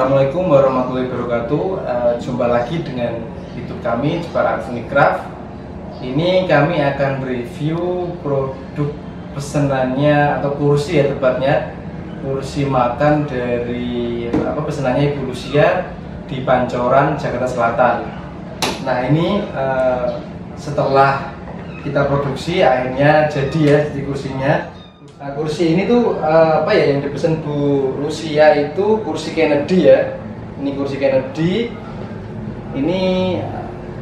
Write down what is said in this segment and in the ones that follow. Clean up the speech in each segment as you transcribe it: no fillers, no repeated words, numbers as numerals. Assalamualaikum warahmatullahi wabarakatuh. Jumpa lagi dengan YouTube kami Jepara Art Furnicraft. Ini kami akan mereview produk pesenannya atau kursi ya tepatnya, kursi makan dari pesenannya Ibu Lucia di Pancoran, Jakarta Selatan. Nah ini setelah kita produksi akhirnya jadi ya di kursinya. Nah, kursi ini tuh yang dipesan Bu Lucia itu kursi Kennedy ya. Ini kursi Kennedy. Ini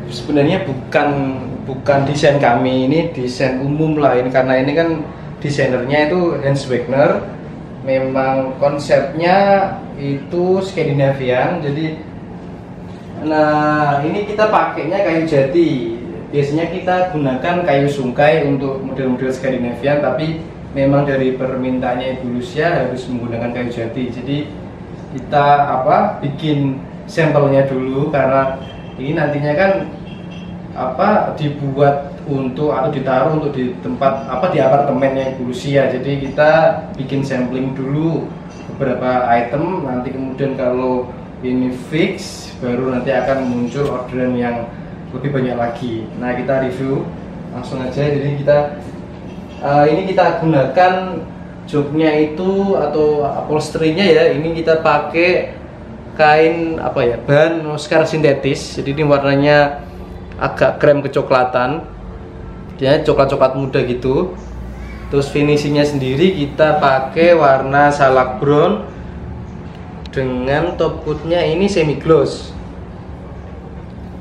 sebenarnya bukan desain kami, ini desain umum lah ini, karena ini kan desainernya itu Hans Wegner. Memang konsepnya itu Scandinavian. Jadi nah, ini kita pakainya kayu jati. Biasanya kita gunakan kayu sungkai untuk model-model Scandinavian, tapi memang dari permintaannya Ibu Lucia harus menggunakan kayu jati. Jadi kita bikin sampelnya dulu, karena ini nantinya kan dibuat untuk atau ditaruh untuk di tempat di apartemennya Ibu Lucia. Jadi kita bikin sampling dulu beberapa item, nanti kemudian kalau ini fix baru nanti akan muncul orderan yang lebih banyak lagi. Nah kita review langsung aja. Jadi kita ini kita gunakan joknya itu atau upholstery-nya ya. Ini kita pakai kain bahan Oscar sintetis. Jadi ini warnanya agak krem kecoklatan, dia coklat-coklat muda gitu. Terus finishingnya sendiri kita pakai warna Salak Brown dengan top coat-nya ini semi gloss.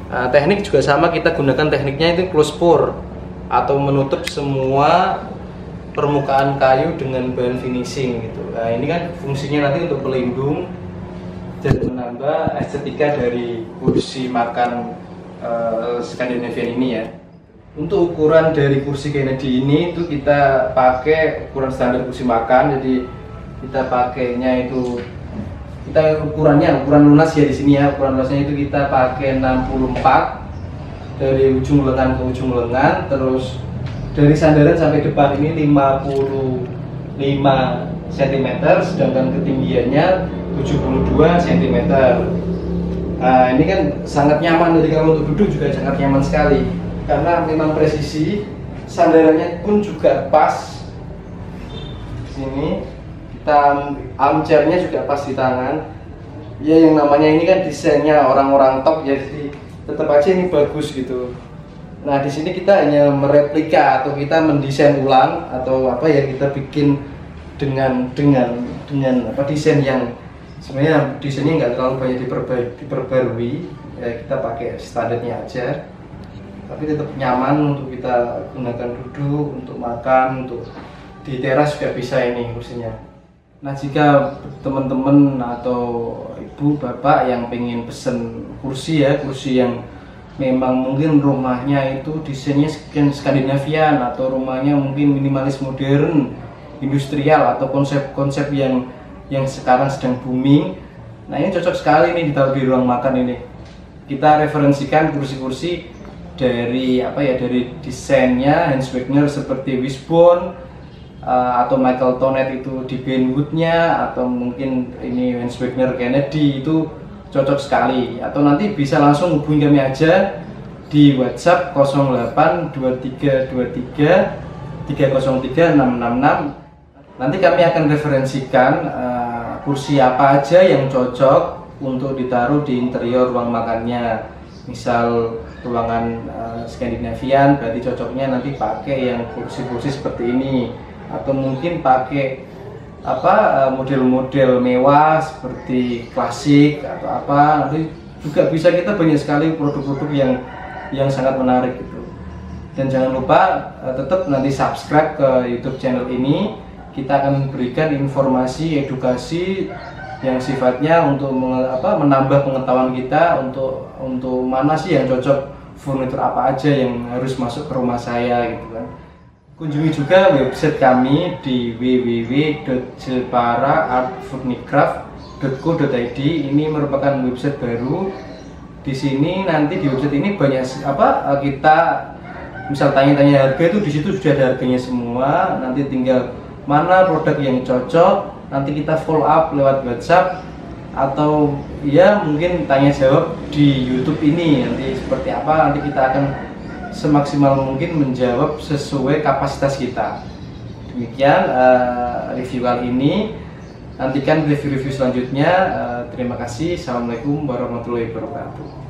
Teknik juga sama, kita gunakan tekniknya itu Close Pour atau menutup semua permukaan kayu dengan bahan finishing gitu. Nah ini kan fungsinya nanti untuk pelindung dan menambah estetika dari kursi makan Scandinavian ini ya. Untuk ukuran dari kursi Kennedy ini itu kita pakai ukuran standar kursi makan. Jadi kita pakainya itu ukuran lunas ya di sini ya. Ukuran lunasnya itu kita pakai 64 dari ujung lengan ke ujung lengan, terus dari sandaran sampai depan ini 55 cm, sedangkan ketinggiannya 72 cm. Nah, ini kan sangat nyaman, jadi kalau untuk duduk juga sangat nyaman sekali karena memang presisi, sandarannya pun juga pas. Sini kita armchairnya juga pas di tangan. Ya yang namanya ini kan desainnya orang-orang top ya, jadi tetap aja ini bagus gitu. Nah di sini kita hanya mereplika atau kita mendesain ulang atau kita bikin dengan desain yang sebenarnya desainnya nggak terlalu banyak diperbarui ya, kita pakai standarnya aja, tapi tetap nyaman untuk kita gunakan duduk, untuk makan, untuk di teras juga bisa ini kursinya. Nah jika teman-teman atau ibu bapak yang pengen pesen kursi ya, kursi yang memang mungkin rumahnya itu desainnya Skandinavian atau rumahnya mungkin minimalis modern, industrial, atau konsep-konsep yang sekarang sedang booming. Nah ini cocok sekali nih ditaruh di ruang makan ini. Kita referensikan kursi-kursi dari dari desainnya Hans Wegner seperti Wishbone, atau Michael Tonet itu di Bainwoodnya, atau mungkin ini Hans Wegner Kennedy, itu cocok sekali. Atau nanti bisa langsung hubungi kami aja di WhatsApp 082323303666. Nanti kami akan referensikan kursi apa aja yang cocok untuk ditaruh di interior ruang makannya. Misal ruangan Skandinavian, berarti cocoknya nanti pakai yang kursi-kursi seperti ini, atau mungkin pakai model-model mewah seperti klasik atau nanti juga bisa. Kita banyak sekali produk-produk yang sangat menarik gitu. Dan jangan lupa tetap nanti subscribe ke YouTube channel ini. Kita akan berikan informasi edukasi yang sifatnya untuk menambah pengetahuan kita untuk mana sih yang cocok, furnitur apa aja yang harus masuk ke rumah saya gitu kan. Kunjungi juga website kami di www.jeparaartfurnicraft.co.id. Ini merupakan website baru. Di sini nanti di website ini banyak kita misal tanya-tanya harga, itu di situ sudah ada harganya semua. Nanti tinggal mana produk yang cocok, nanti kita follow up lewat WhatsApp atau ya mungkin tanya jawab di YouTube ini nanti seperti apa, nanti kita akan semaksimal mungkin menjawab sesuai kapasitas kita. Demikian review kali ini, nantikan review-review selanjutnya. Terima kasih. Assalamualaikum warahmatullahi wabarakatuh.